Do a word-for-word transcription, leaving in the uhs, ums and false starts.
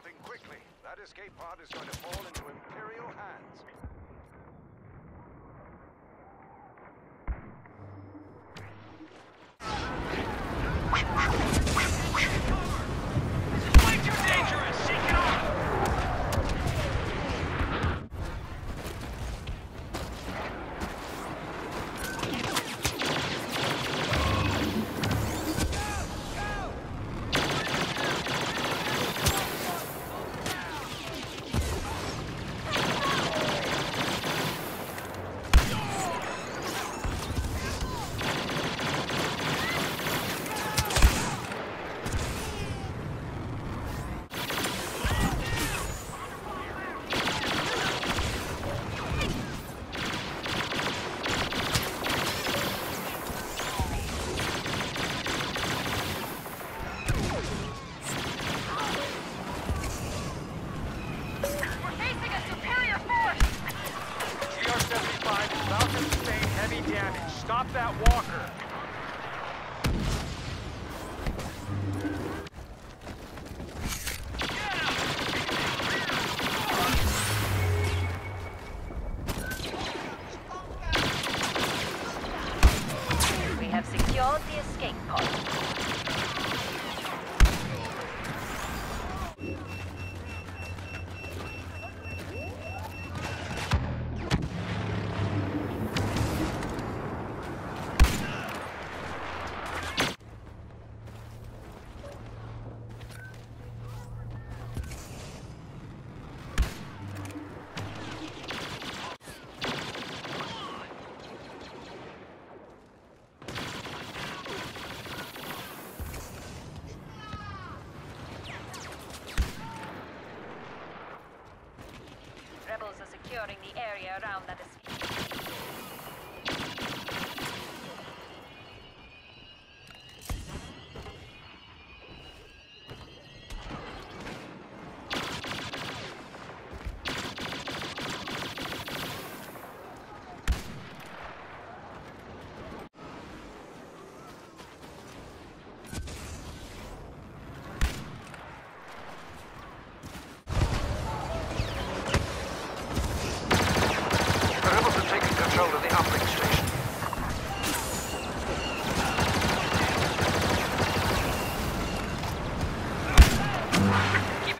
something quickly. That escape pod is going to fall into Imperial hands. Stop that walker! We have secured the escape pod. Rebels are securing the area around that of the uplink.